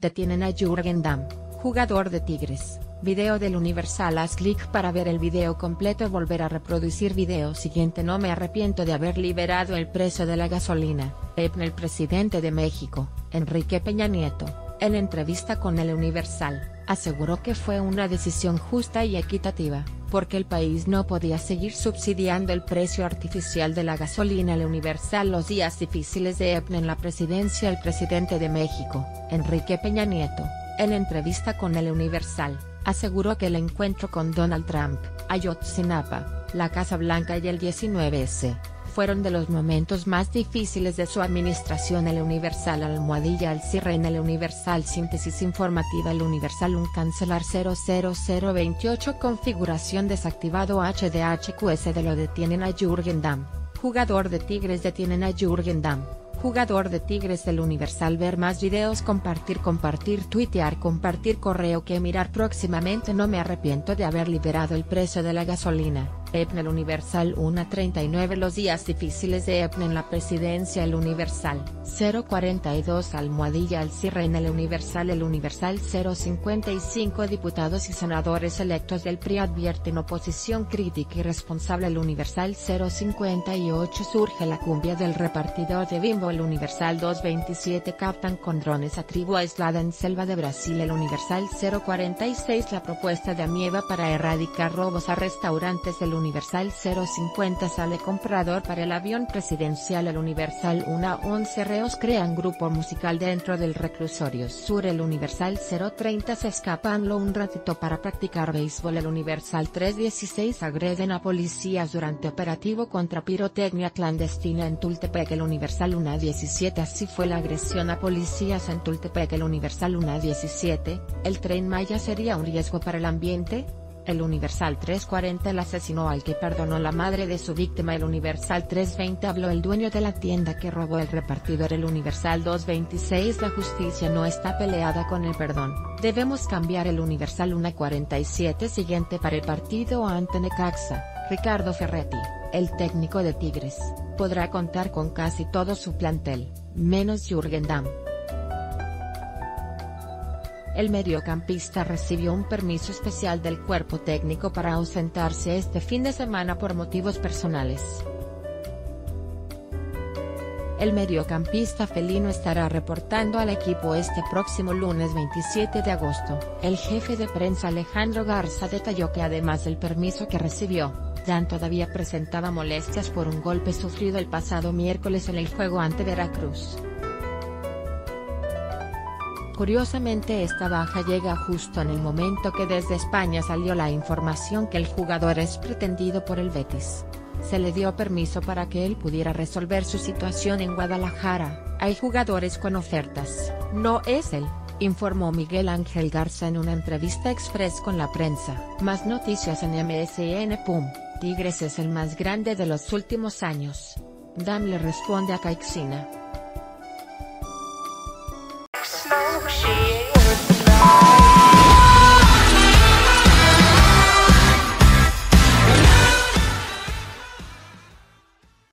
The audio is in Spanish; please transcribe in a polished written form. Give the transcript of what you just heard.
Detienen a Jürgen Damm, jugador de Tigres. Video del Universal. Haz clic para ver el video completo. Volver a reproducir video siguiente. No me arrepiento de haber liberado el precio de la gasolina. EPN. El presidente de México, Enrique Peña Nieto, en entrevista con El Universal, aseguró que fue una decisión justa y equitativa, porque el país no podía seguir subsidiando el precio artificial de la gasolina. El Universal. Los días difíciles de EPN en la presidencia. El presidente de México, Enrique Peña Nieto, en entrevista con El Universal, aseguró que el encuentro con Donald Trump, Ayotzinapa, la Casa Blanca y el 19S, fueron de los momentos más difíciles de su administración. El Universal. Almohadilla. Al cierre en El Universal. Síntesis informativa. El Universal. Un cancelar 00028. Configuración desactivado. HDHQS. De lo detienen a Jürgen Damm, jugador de Tigres. Detienen a Jürgen Damm, jugador de Tigres. Del Universal. Ver más videos. Compartir, tuitear, compartir correo. Que mirar próximamente. No me arrepiento de haber liberado el precio de la gasolina. EPN. El Universal. 1:39. Los días difíciles de EPN en la presidencia. El Universal. 0:42. Almohadilla. Al cierre en El Universal. El Universal. 0:55. Diputados y senadores electos del PRI advierten oposición crítica y responsable. El Universal. 0:58. Surge la cumbia del repartidor de Bimbo. El Universal. 2:27. Captan con drones a tribu aislada en selva de Brasil. El Universal. 0:46. La propuesta de Amieva para erradicar robos a restaurantes. El Universal. 0:50. Sale comprador para el avión presidencial. El Universal. 1:11. Reos crean grupo musical dentro del reclusorio sur. El Universal. 0:30. Se escapan lo un ratito para practicar béisbol. El Universal. 3:16. Agreden a policías durante operativo contra pirotecnia clandestina en Tultepec. El Universal. 1:17. Así fue la agresión a policías en Tultepec. El Universal. 1:17. ¿El Tren Maya sería un riesgo para el ambiente? El Universal. 3:40. El asesino al que perdonó la madre de su víctima. El Universal. 3:20. Habló el dueño de la tienda que robó el repartidor. El Universal. 2:26. La justicia no está peleada con el perdón. Debemos cambiar. El Universal. 1:47. Siguiente para el partido ante Necaxa, Ricardo Ferretti, el técnico de Tigres, podrá contar con casi todo su plantel, menos Jürgen Damm. El mediocampista recibió un permiso especial del cuerpo técnico para ausentarse este fin de semana por motivos personales. El mediocampista felino estará reportando al equipo este próximo lunes 27 de agosto. El jefe de prensa Alejandro Garza detalló que además del permiso que recibió, Damm todavía presentaba molestias por un golpe sufrido el pasado miércoles en el juego ante Veracruz. Curiosamente, esta baja llega justo en el momento que desde España salió la información que el jugador es pretendido por el Betis. Se le dio permiso para que él pudiera resolver su situación en Guadalajara. Hay jugadores con ofertas, no es él, informó Miguel Ángel Garza en una entrevista express con la prensa. Más noticias en MSN. Tigres es el más grande de los últimos años. Damm le responde a Caixinha.